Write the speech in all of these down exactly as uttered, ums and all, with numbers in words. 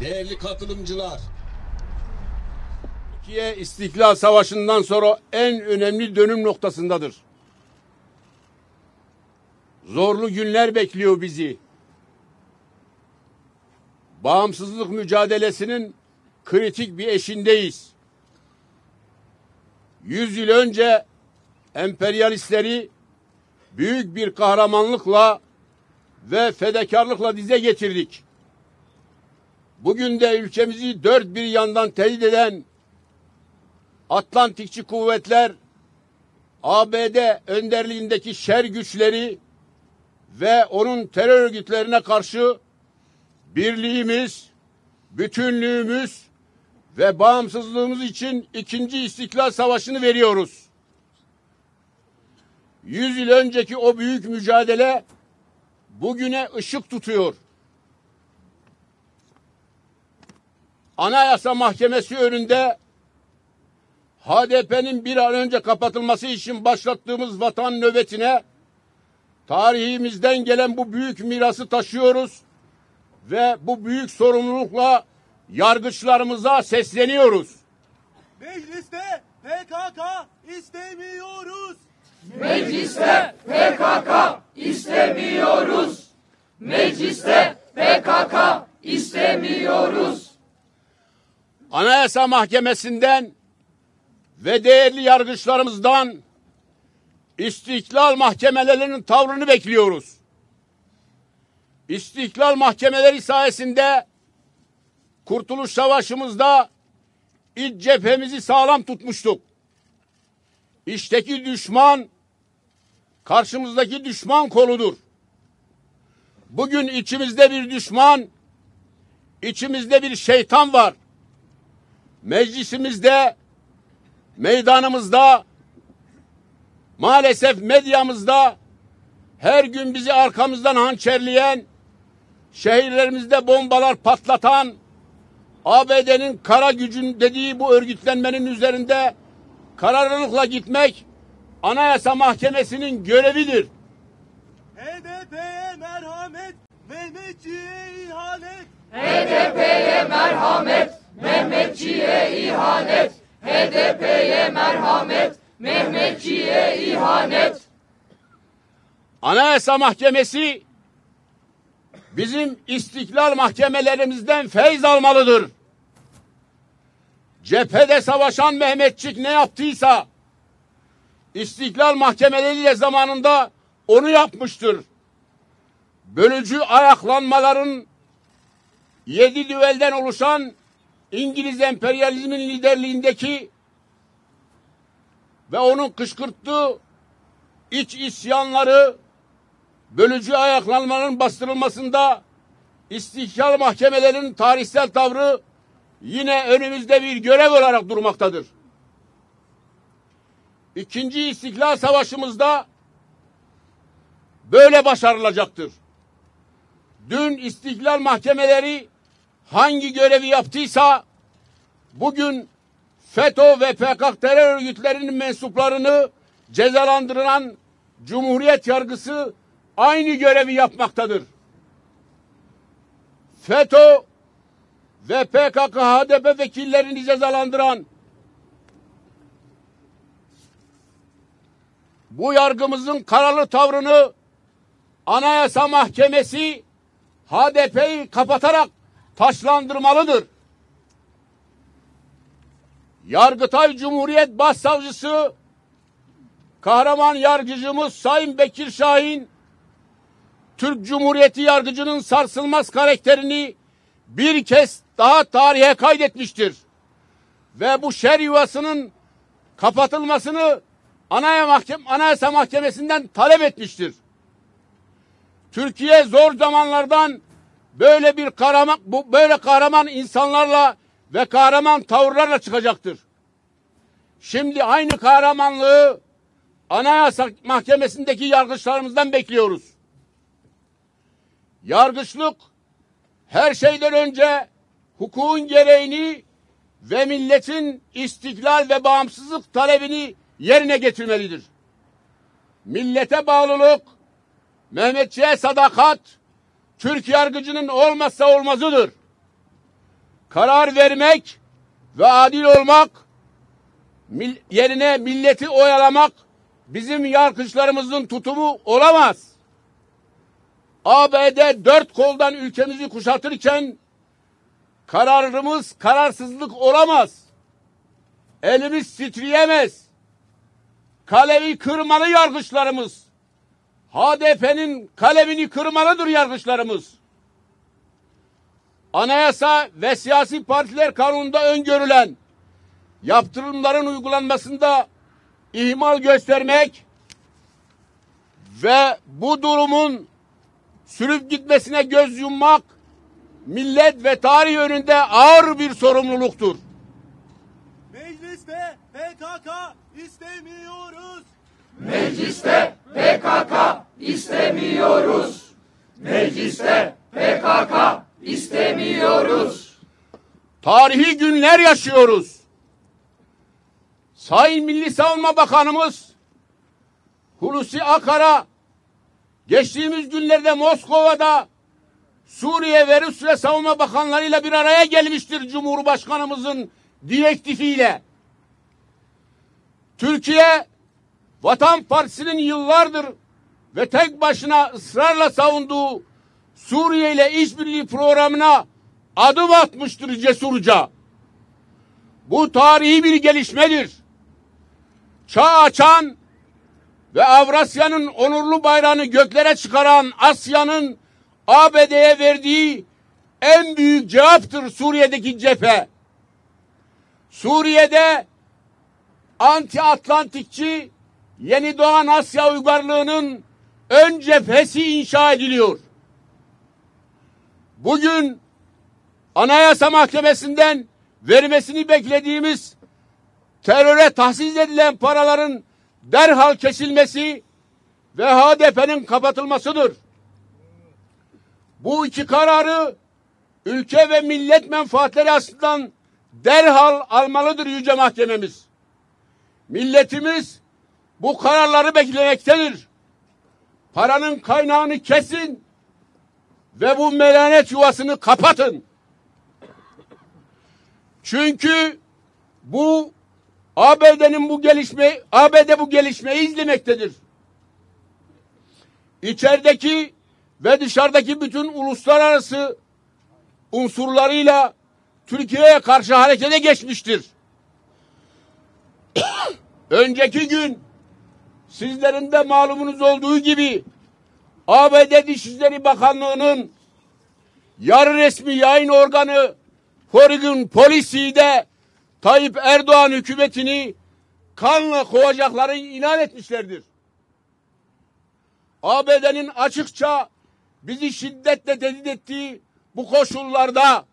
değerli katılımcılar, Türkiye İstiklal Savaşı'ndan sonra en önemli dönüm noktasındadır. Zorlu günler bekliyor bizi. Bağımsızlık mücadelesinin kritik bir eşindeyiz. Yüz yıl önce emperyalistleri büyük bir kahramanlıkla ve fedakarlıkla dize getirdik. Bugün de ülkemizi dört bir yandan tehdit eden Atlantikçi kuvvetler, A B D önderliğindeki şer güçleri ve onun terör örgütlerine karşı birliğimiz, bütünlüğümüz ve bağımsızlığımız için ikinci İstiklal Savaşı'nı veriyoruz. Yüz yıl önceki o büyük mücadele bugüne ışık tutuyor. Anayasa Mahkemesi önünde H D P'nin bir an önce kapatılması için başlattığımız vatan nöbetine tarihimizden gelen bu büyük mirası taşıyoruz ve bu büyük sorumlulukla yargıçlarımıza sesleniyoruz. Mecliste P K K istemiyoruz. Mecliste P K K istemiyoruz. Mecliste P K K istemiyoruz. Anayasa Mahkemesi'nden ve değerli yargıçlarımızdan İstiklal mahkemelerinin tavrını bekliyoruz. İstiklal mahkemeleri sayesinde Kurtuluş Savaşımızda iç cephemizi sağlam tutmuştuk. İçteki düşman karşımızdaki düşman koludur. Bugün içimizde bir düşman, içimizde bir şeytan var. Meclisimizde, meydanımızda, maalesef medyamızda her gün bizi arkamızdan hançerleyen, şehirlerimizde bombalar patlatan, A B D'nin kara gücün dediği bu örgütlenmenin üzerinde kararlılıkla gitmek Anayasa Mahkemesi'nin görevidir. H D P'ye merhamet, Mehmetçiğe ihanet. H D P'ye merhamet, Mehmetçiğe ihanet. H D P'ye merhamet, Mehmetçiğe ihanet. Anayasa Mahkemesi bizim istiklal mahkemelerimizden feyz almalıdır. Cephede savaşan Mehmetçik ne yaptıysa istiklal mahkemeleriyle zamanında onu yapmıştır. Bölücü ayaklanmaların yedi düelden oluşan İngiliz emperyalizmin liderliğindeki ve onun kışkırttığı iç isyanları, bölücü ayaklanmanın bastırılmasında istiklal mahkemelerinin tarihsel tavrı yine önümüzde bir görev olarak durmaktadır. İkinci İstiklal Savaşımızda böyle başarılacaktır. Dün istiklal mahkemeleri hangi görevi yaptıysa bugün FETÖ ve P K K terör örgütlerinin mensuplarını cezalandıran Cumhuriyet yargısı aynı görevi yapmaktadır. FETÖ ve P K K, H D P vekillerini cezalandıran bu yargımızın kararlı tavrını Anayasa Mahkemesi H D P'yi kapatarak taşlandırmalıdır. Yargıtay Cumhuriyet Başsavcısı kahraman yargıcımız Sayın Bekir Şahin, Türk Cumhuriyeti yargıcının sarsılmaz karakterini bir kez daha tarihe kaydetmiştir. Ve bu şer yuvasının kapatılmasını Anayasa Mahkemesi'nden talep etmiştir. Türkiye zor zamanlardan böyle bir kahraman, böyle kahraman insanlarla ve kahraman tavırlarla çıkacaktır. Şimdi aynı kahramanlığı Anayasa Mahkemesi'ndeki yargıçlarımızdan bekliyoruz. Yargıçlık her şeyden önce hukukun gereğini ve milletin istiklal ve bağımsızlık talebini yerine getirmelidir. Millete bağlılık, Mehmetçiğe sadakat, Türk yargıcının olmazsa olmazıdır. karar vermek ve adil olmak yerine milleti oyalamak bizim yargıçlarımızın tutumu olamaz. A B D dört koldan ülkemizi kuşatırken kararımız kararsızlık olamaz. Elimiz titreyemez. Kalemi kırmalı yargıçlarımız. H D P'nin kalemini kırmalıdır yargıçlarımız. Anayasa ve siyasi partiler kanununda öngörülen yaptırımların uygulanmasında ihmal göstermek ve bu durumun sürüp gitmesine göz yummak millet ve tarih önünde ağır bir sorumluluktur. Mecliste P K K istemiyoruz. Mecliste P K K istemiyoruz. Mecliste P K K istemiyoruz. Tarihi günler yaşıyoruz. Sayın Milli Savunma Bakanımız Hulusi Akar'a geçtiğimiz günlerde Moskova'da Suriye ve Rusya savunma bakanlarıyla bir araya gelmiştir Cumhurbaşkanımızın direktifiyle. Türkiye Vatan Partisi'nin yıllardır ve tek başına ısrarla savunduğu Suriye ile işbirliği programına adım atmıştır cesurca. Bu tarihi bir gelişmedir. Çağ açan ve Avrasya'nın onurlu bayrağını göklere çıkaran Asya'nın A B D'ye verdiği en büyük cevaptır Suriye'deki cephe. Suriye'de anti-Atlantikçi yeni doğan Asya uygarlığının ön cephesi inşa ediliyor. Bugün Anayasa Mahkemesi'nden vermesini beklediğimiz teröre tahsis edilen paraların derhal kesilmesi ve H D P'nin kapatılmasıdır. Bu iki kararı ülke ve millet menfaatleri açısından derhal almalıdır Yüce Mahkememiz. Milletimiz bu kararları beklemektedir. Paranın kaynağını kesin ve bu melanet yuvasını kapatın. Çünkü bu A B D'nin bu gelişme, A B D bu gelişmeyi izlemektedir. İçerideki ve dışarıdaki bütün uluslararası unsurlarıyla Türkiye'ye karşı harekete geçmiştir. Önceki gün sizlerin de malumunuz olduğu gibi A B D Dışişleri Bakanlığı'nın yarı resmi yayın organı Foreign Policy'de Tayyip Erdoğan hükümetini kanla kovacakları ilan etmişlerdir. A B D'nin açıkça bizi şiddetle tehdit ettiği bu koşullarda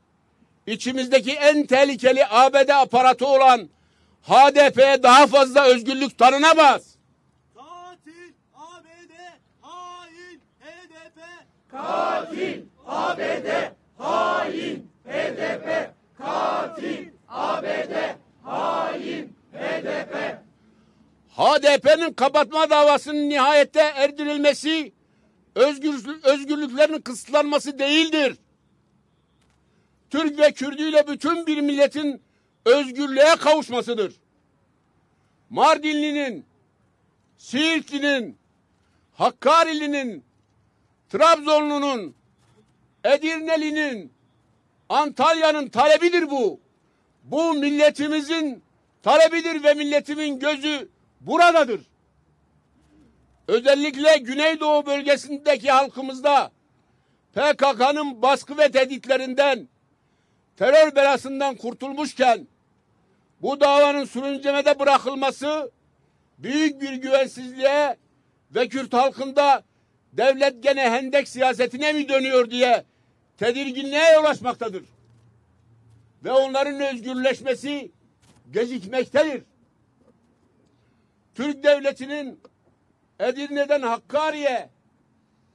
içimizdeki en tehlikeli A B D aparatı olan H D P'ye daha fazla özgürlük tanınamaz. Katil A B D, hain H D P. Katil A B D, hain H D P. Katil A B D, hain H D P. H D P'nin kapatma davasının nihayette erdirilmesi, özgür, özgürlüklerin kısıtlanması değildir. Türk ve Kürdüyle bütün bir milletin özgürlüğe kavuşmasıdır. Mardinli'nin, Siirtli'nin, Hakkari'linin, Trabzonlu'nun, Edirne'linin, Antalya'nın talebidir bu. Bu milletimizin talebidir ve milletimin gözü buradadır. Özellikle Güneydoğu bölgesindeki halkımızda P K K'nın baskı ve tehditlerinden, terör belasından kurtulmuşken bu davanın sürüncemede bırakılması büyük bir güvensizliğe ve Kürt halkında devlet gene hendek siyasetine mi dönüyor diye tedirginliğe yol açmaktadır. Ve onların özgürleşmesi gecikmektedir. Türk devletinin Edirne'den Hakkari'ye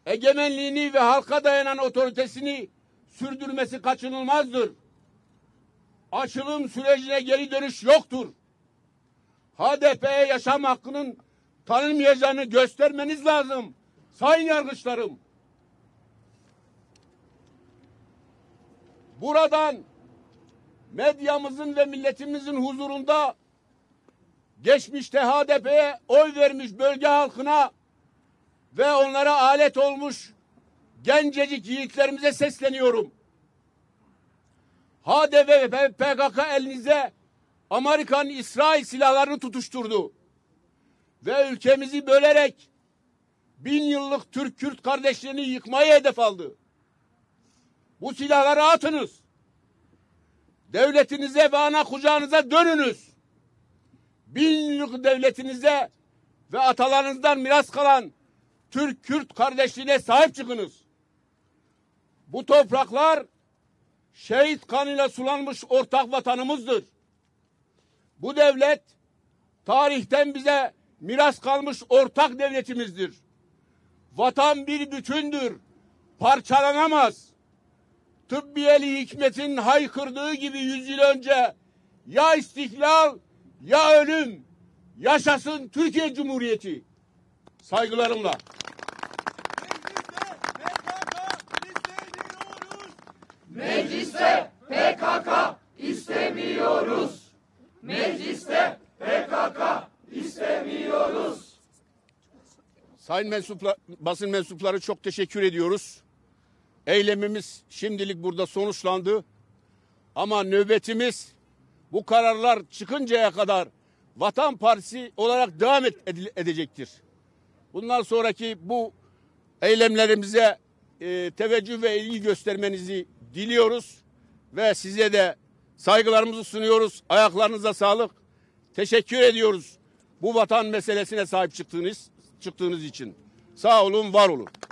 egemenliğini ve halka dayanan otoritesini sürdürmesi kaçınılmazdır. Açılım sürecine geri dönüş yoktur. H D P'ye yaşam hakkının tanınmayacağını göstermeniz lazım sayın yargıçlarım. Buradan medyamızın ve milletimizin huzurunda geçmişte H D P'ye oy vermiş bölge halkına ve onlara alet olmuş gencecik yiğitlerimize sesleniyorum. H D P ve P K K elinize Amerikan, İsrail silahlarını tutuşturdu. Ve ülkemizi bölerek bin yıllık Türk-Kürt kardeşliğini yıkmayı hedef aldı. Bu silahları atınız. Devletinize ve ana kucağınıza dönünüz. Bin yıllık devletinize ve atalarınızdan miras kalan Türk-Kürt kardeşliğine sahip çıkınız. Bu topraklar şehit kanıyla sulanmış ortak vatanımızdır. Bu devlet tarihten bize miras kalmış ortak devletimizdir. Vatan bir bütündür, parçalanamaz. Tıbbiyeli Hikmet'in haykırdığı gibi yüz yıl önce ya istiklal ya ölüm, yaşasın Türkiye Cumhuriyeti. Saygılarımla. Mecliste P K K istemiyoruz. Mecliste P K K istemiyoruz. Sayın mensuplar, basın mensupları çok teşekkür ediyoruz. Eylemimiz şimdilik burada sonuçlandı. Ama nöbetimiz bu kararlar çıkıncaya kadar Vatan Partisi olarak devam edecektir. Bundan sonraki bu eylemlerimize e, teveccüh ve ilgi göstermenizi diliyoruz ve size de saygılarımızı sunuyoruz. Ayaklarınıza sağlık. Teşekkür ediyoruz bu vatan meselesine sahip çıktığınız çıktığınız için. Sağ olun, var olun.